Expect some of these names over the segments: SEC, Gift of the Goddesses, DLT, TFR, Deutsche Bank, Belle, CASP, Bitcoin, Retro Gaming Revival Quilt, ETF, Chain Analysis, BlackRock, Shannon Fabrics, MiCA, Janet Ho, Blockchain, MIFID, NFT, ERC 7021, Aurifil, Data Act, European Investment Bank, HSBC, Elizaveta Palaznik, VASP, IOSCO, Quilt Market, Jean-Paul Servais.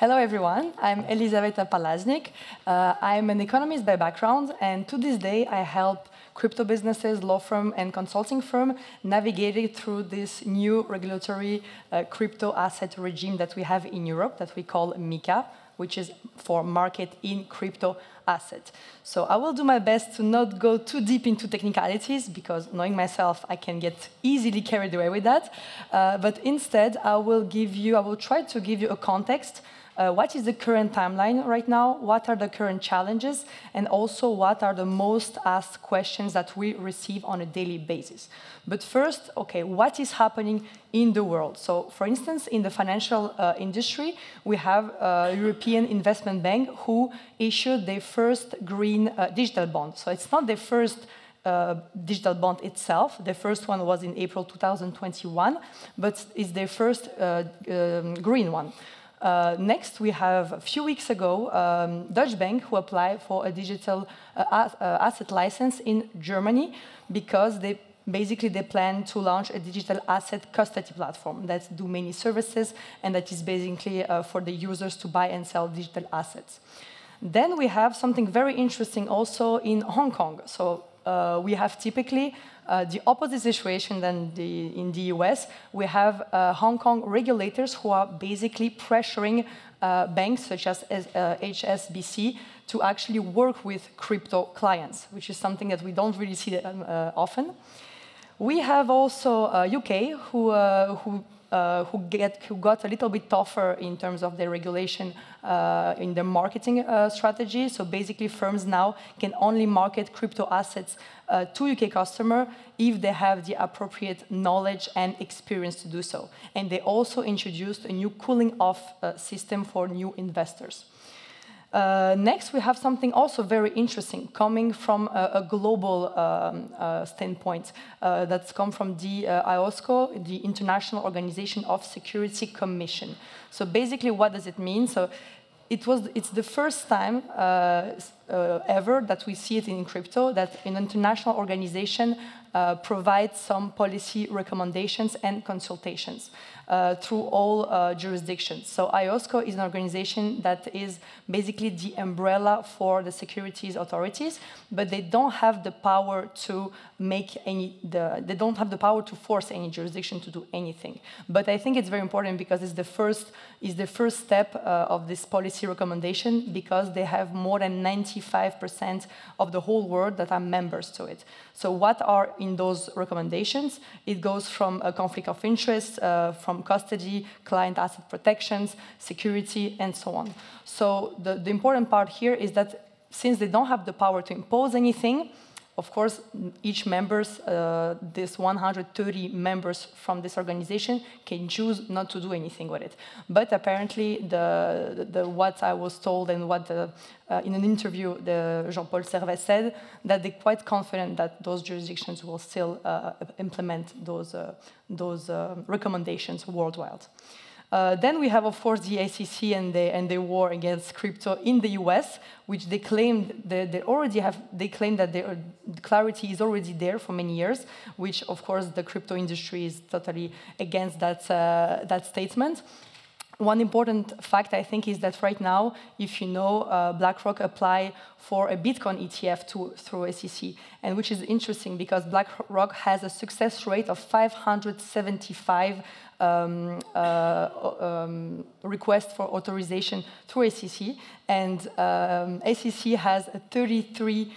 Hello, everyone. I'm Elizaveta Palaznik. I'm an economist by background, and to this day, I help crypto businesses, law firm, and consulting firm navigated through this new regulatory crypto asset regime that we have in Europe that we call MiCA, which is for market in crypto asset. So I will do my best to not go too deep into technicalities because knowing myself, I can get easily carried away with that. But instead, I will try to give you a context. What is the current timeline right now? What are the current challenges? And also, what are the most asked questions that we receive on a daily basis? But first, okay, what is happening in the world? So, for instance, in the financial industry, we have European Investment Bank who issued their first green digital bond. So it's not their first digital bond itself. The first one was in April 2021, but it's their first green one. Next, we have a few weeks ago, Deutsche Bank who applied for a digital asset license in Germany because they plan to launch a digital asset custody platform that do many services and that is basically for the users to buy and sell digital assets. Then we have something very interesting also in Hong Kong. So we have typically the opposite situation than in the US. We have Hong Kong regulators who are basically pressuring banks such as HSBC to actually work with crypto clients, which is something that we don't really see often. We have also UK who got a little bit tougher in terms of their regulation in their marketing strategy. So basically, firms now can only market crypto assets to UK customers if they have the appropriate knowledge and experience to do so. And they also introduced a new cooling-off system for new investors. Next, we have something also very interesting coming from a global standpoint that's come from the IOSCO, the International Organization of Security Commission. So basically, what does it mean? So it's the first time ever that we see it in crypto that an international organization provides some policy recommendations and consultations through all jurisdictions. So IOSCO is an organization that is basically the umbrella for the securities authorities, but they don't have the power to they don't have the power to force any jurisdiction to do anything. But I think it's very important because it's the first step of this policy recommendation because they have more than 95% of the whole world that are members to it. So what are in those recommendations? It goes from a conflict of interest, from custody, client asset protections, security, and so on. So the important part here is that since they don't have the power to impose anything, of course, each members, this 130 members from this organization, can choose not to do anything with it. But apparently, what I was told and what in an interview Jean-Paul Servais said, that they're quite confident that those jurisdictions will still implement those recommendations worldwide. Then we have, of course, the SEC and the war against crypto in the US, which they claimed that clarity is already there for many years, which, of course, the crypto industry is totally against that statement. One important fact, I think, is that right now, if you know, BlackRock apply for a Bitcoin ETF through SEC, and which is interesting because BlackRock has a success rate of 575 request for authorization through SEC, and SEC has a 33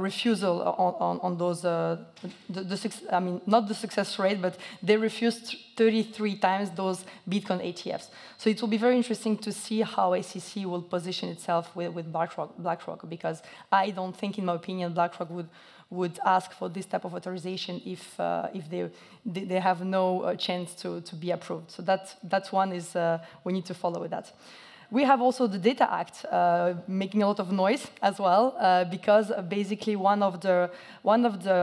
refusal on those. I mean, not the success rate, but they refused 33 times those Bitcoin ETFs. So it will be very interesting to see how SEC will position itself with BlackRock, because I don't think, in my opinion, BlackRock would ask for this type of authorization if they have no chance to be approved. So that one is we need to follow with that. We have also the Data Act making a lot of noise as well, because basically one of the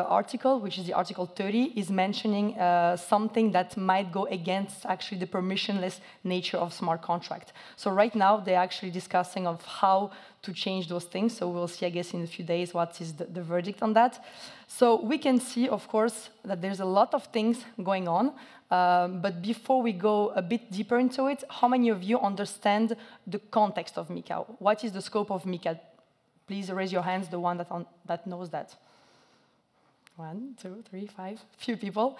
article, which is the Article 30, is mentioning something that might go against actually the permissionless nature of smart contract. So right now they're actually discussing of how to change those things. So we'll see, I guess, in a few days what is the verdict on that. So we can see, of course, that there's a lot of things going on. But before we go a bit deeper into it, how many of you understand the context of MiCA? What is the scope of MiCA? Please raise your hands, the one that, knows that. One, two, three, five, few people.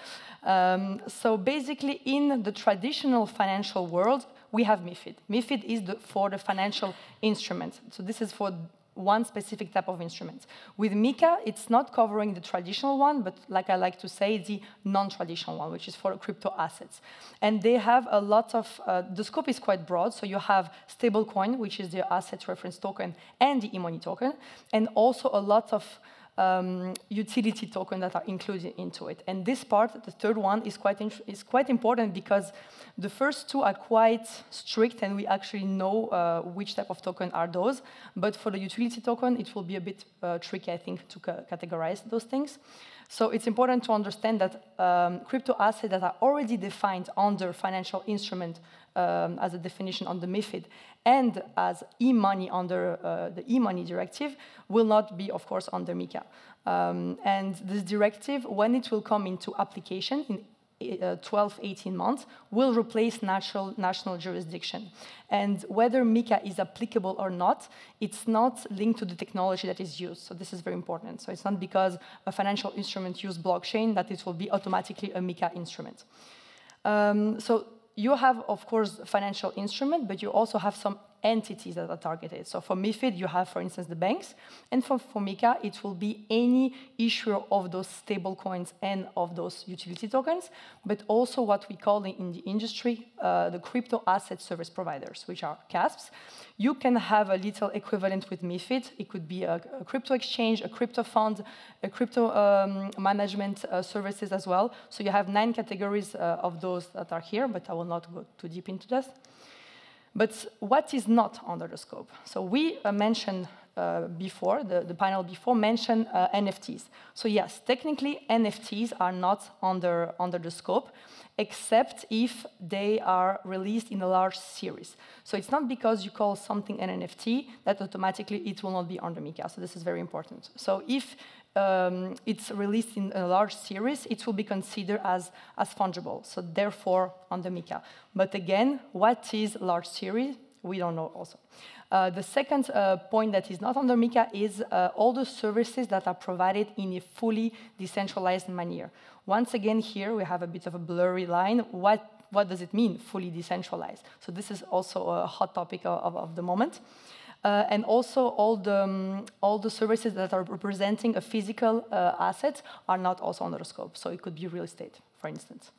So basically, in the traditional financial world, we have MIFID. MIFID is for the financial instruments. So this is for one specific type of instrument. With MiCA, it's not covering the traditional one, but like I like to say, the non-traditional one, which is for crypto assets. And they have a lot of, the scope is quite broad, so you have stablecoin, which is the asset reference token and the e-money token, and also a lot of utility token that are included into it. And this part, the third one, is quite important because the first two are quite strict and we actually know which type of token are those. But for the utility token, it will be a bit tricky, I think, to categorize those things. So it's important to understand that crypto assets that are already defined under financial instrument as a definition on the MiFID and as e-money under the e-money directive will not be, of course, under MiCA. And this directive, when it will come into application in 12, 18 months, will replace national jurisdiction. And whether MiCA is applicable or not, it's not linked to the technology that is used. So this is very important. So it's not because a financial instrument uses blockchain that it will be automatically a MiCA instrument. So you have, of course, financial instrument, but you also have some entities that are targeted. So for MiFID, you have, for instance, the banks. And for MiCA, it will be any issuer of those stable coins and of those utility tokens, but also what we call in the industry the crypto asset service providers, which are CASPs. You can have a little equivalent with MiFID. It could be a crypto exchange, a crypto fund, a crypto management services as well. So you have 9 categories of those that are here, but I will not go too deep into that. But what is not under the scope? So we mentioned before, the panel before mentioned NFTs. So yes, technically NFTs are not under the scope, except if they are released in a large series. So it's not because you call something an NFT that automatically it will not be under MiCA. So this is very important. So if it's released in a large series, it will be considered as fungible, so therefore under MiCA. But again, what is large series? We don't know also. The second point that is not under MiCA is all the services that are provided in a fully decentralized manner. Once again, here we have a bit of a blurry line. What does it mean, fully decentralized? So this is also a hot topic of the moment. And also all the services that are representing a physical asset are not also under the scope. So it could be real estate, for instance.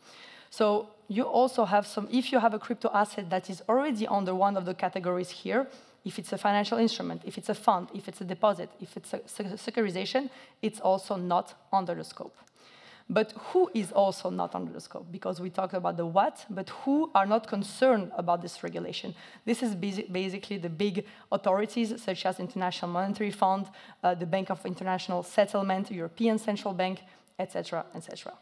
So you also have some, if you have a crypto asset that is already under one of the categories here, if it's a financial instrument, if it's a fund, if it's a deposit, if it's a securitization, it's also not under the scope. But who is also not under the scope? Because we talked about the what, but who are not concerned about this regulation? This is basically the big authorities, such as International Monetary Fund, the Bank of International Settlement, European Central Bank, etc., etc.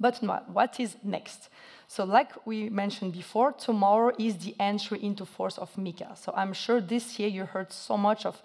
But what is next? So like we mentioned before, tomorrow is the entry into force of MiCA. So I'm sure this year you heard so much of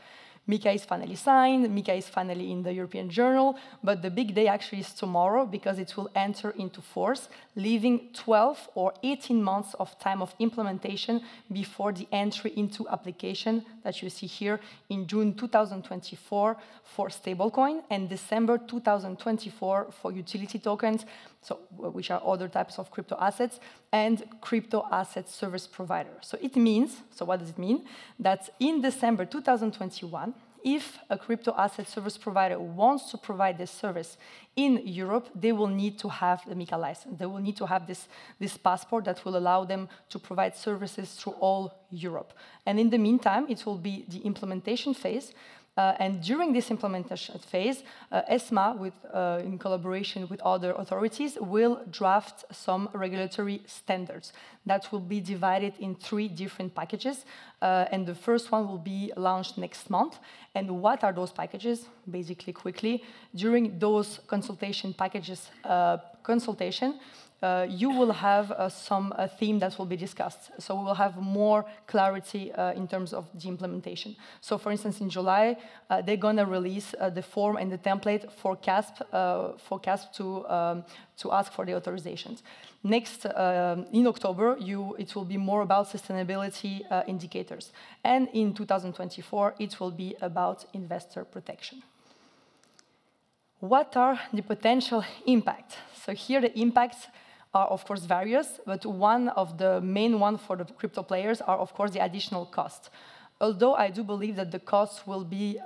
MiCA is finally signed, MiCA is finally in the European Journal, but the big day actually is tomorrow because it will enter into force, leaving 12 or 18 months of time of implementation before the entry into application that you see here in June 2024 for stablecoin and December 2024 for utility tokens, so which are other types of crypto assets, and crypto asset service provider. So it means, so what does it mean? That in December 2021, if a crypto asset service provider wants to provide this service in Europe, they will need to have the MiCA license. They will need to have this passport that will allow them to provide services through all Europe. And in the meantime, it will be the implementation phase. And during this implementation phase, ESMA, in collaboration with other authorities, will draft some regulatory standards that will be divided in 3 different packages. And the first one will be launched next month. And what are those packages? Basically, quickly, during those consultation packages, you will have some theme that will be discussed. So we will have more clarity in terms of the implementation. So for instance, in July, they're going to release the form and the template for CASP to ask for the authorizations. Next, in October, it will be more about sustainability indicators. And in 2024, it will be about investor protection. What are the potential impacts? So here the impacts are, of course, various, but one of the main ones for the crypto players are, of course, the additional cost. Although I do believe that the costs will be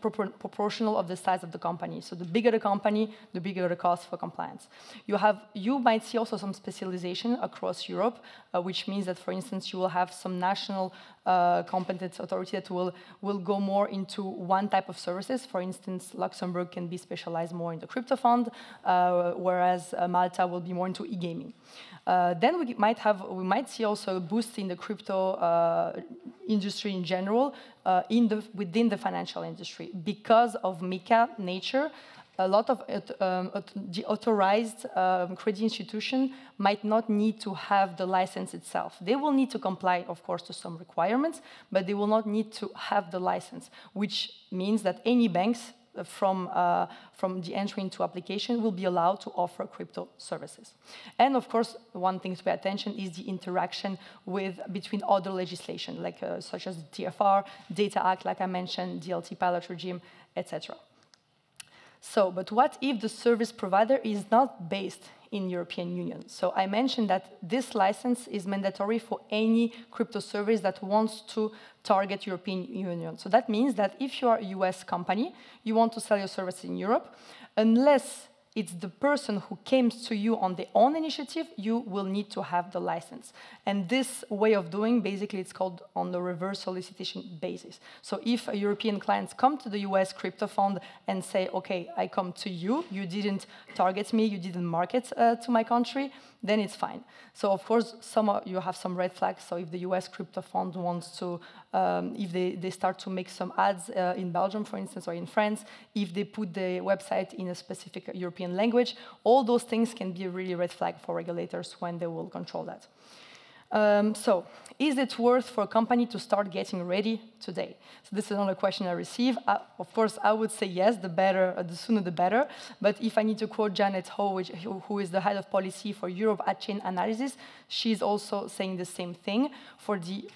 proportional of the size of the company. So the bigger the company, the bigger the cost for compliance. You might see also some specialization across Europe, which means that, for instance, you will have some national competent authority that will go more into one type of services. For instance, Luxembourg can be specialized more in the crypto fund, whereas Malta will be more into e-gaming. Then we might see also a boost in the crypto industry in general within the financial industry because of MiCA nature. A lot of the authorized credit institution might not need to have the license itself. They will need to comply, of course, to some requirements, but they will not need to have the license, which means that any banks from the entry into application will be allowed to offer crypto services. And of course, one thing to pay attention is the interaction between other legislation, like such as the TFR, Data Act, like I mentioned, DLT pilot regime, etc. So, but what if the service provider is not based in European Union? So I mentioned that this license is mandatory for any crypto service that wants to target European Union. So that means that if you are a US company, you want to sell your service in Europe, unless it's the person who came to you on their own initiative, you will need to have the license. And this way of doing, basically, it's called on the reverse solicitation basis. So if a European client comes to the US crypto fund and say, okay, I come to you, you didn't target me, you didn't market to my country, then it's fine. So of course, you have some red flags. So if the US crypto fund wants to, if they start to make some ads in Belgium, for instance, or in France, if they put the website in a specific European language, all those things can be really red flag for regulators when they will control that. So is it worth for a company to start getting ready today? So this is another question I receive. Of course, I would say yes, the sooner the better. But if I need to quote Janet Ho, who is the head of policy for Europe at Chain Analysis, she's also saying the same thing for the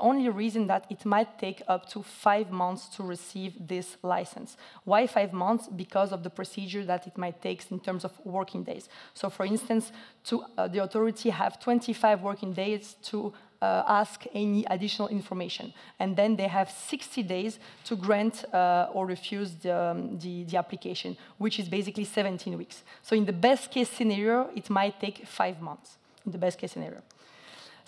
only reason that it might take up to 5 months to receive this license. Why 5 months? Because of the procedure that it might take in terms of working days. So for instance, the authority have 25 working days to ask any additional information. And then they have 60 days to grant or refuse the application, which is basically 17 weeks. So in the best case scenario, it might take 5 months, in the best case scenario.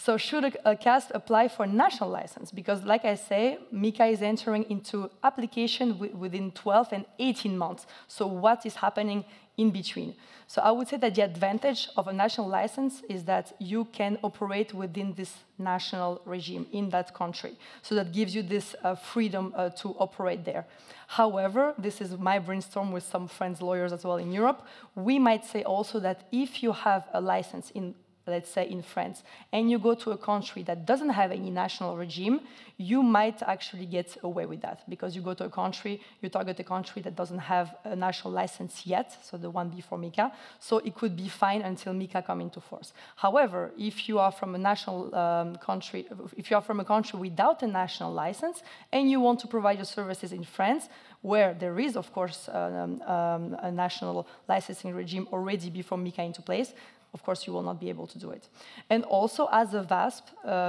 So should a CASP apply for national license? Because like I say, MiCA is entering into application within 12 and 18 months. So what is happening in between? So I would say that the advantage of a national license is that you can operate within this national regime in that country. So that gives you this freedom to operate there. However, this is my brainstorm with some friends, lawyers as well in Europe. We might say also that if you have a license in, let's say, in France, and you go to a country that doesn't have any national regime, you might actually get away with that because you go to a country, you target a country that doesn't have a national license yet, so the one before MiCA, so it could be fine until MiCA come into force. However, if you are from a national country, if you are from a country without a national license and you want to provide your services in France, where there is, of course, a national licensing regime already before MiCA into place, of course, you will not be able to do it. And also, as a VASP,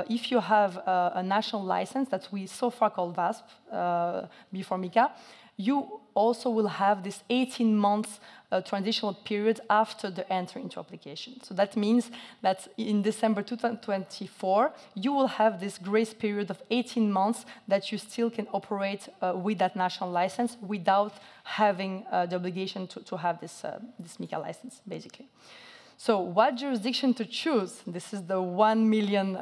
if you have a national license that we so far call VASP before MiCA, you also will have this 18-month transitional period after the entry into application. So that means that in December 2024, you will have this grace period of 18 months that you still can operate with that national license without having the obligation to have this MiCA license, basically. So what jurisdiction to choose? This is the €1 million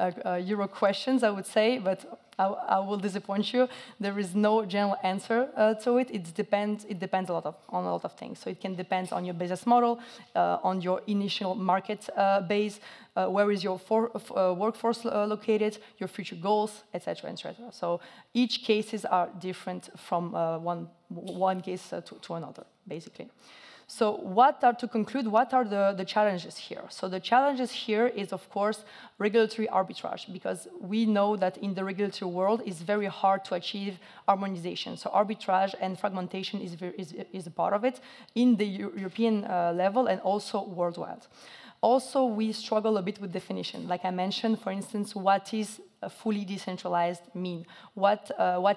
question, I would say, but I will disappoint you. There is no general answer to it. It depends on a lot of things. So it can depend on your business model, on your initial market base, where is your workforce located, your future goals, etc., etc. So each cases are different from one case to another, basically. So to conclude, what are the challenges here? So the challenges here is, of course, regulatory arbitrage, because we know that in the regulatory world it's very hard to achieve harmonization. So arbitrage and fragmentation is a part of it in the European level and also worldwide. Also, we struggle a bit with definition. Like I mentioned, for instance, what is a fully decentralized mean? What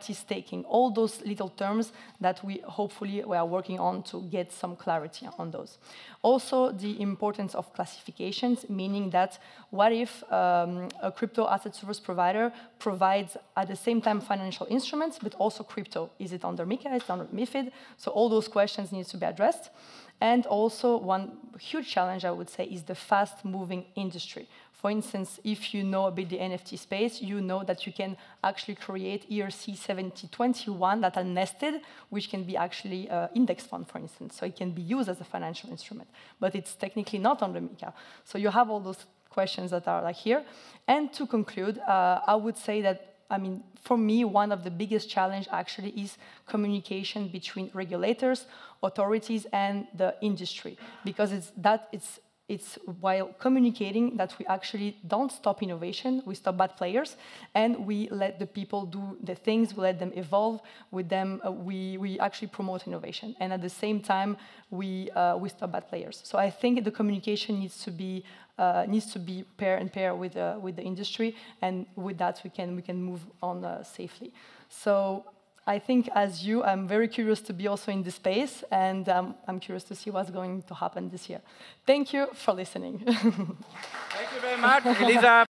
is taking? All those little terms that we hopefully we are working on to get some clarity on those. Also, the importance of classifications, meaning that what if a crypto asset service provider provides at the same time financial instruments, but also crypto? Is it under MiCA? Is it under MIFID? So all those questions need to be addressed. And also, one huge challenge, I would say, is the fast-moving industry. For instance, if you know a bit the NFT space, you know that you can actually create ERC 7021 that are nested, which can be actually index fund, for instance. So it can be used as a financial instrument, but it's technically not under MiCA. So you have all those questions that are like here. And to conclude, I would say that, I mean, for me, one of the biggest challenges actually is communication between regulators, authorities, and the industry, because it's while communicating that we actually don't stop innovation, we stop bad players, and we let the people do the things, we let them evolve with them, we actually promote innovation. And at the same time, we stop bad players. So I think the communication needs to be pair and pair with the industry, and with that we can move on safely. So I think, as you, I'm very curious to be also in this space, and I'm curious to see what's going to happen this year. Thank you for listening. Thank you very much, Elizabeth.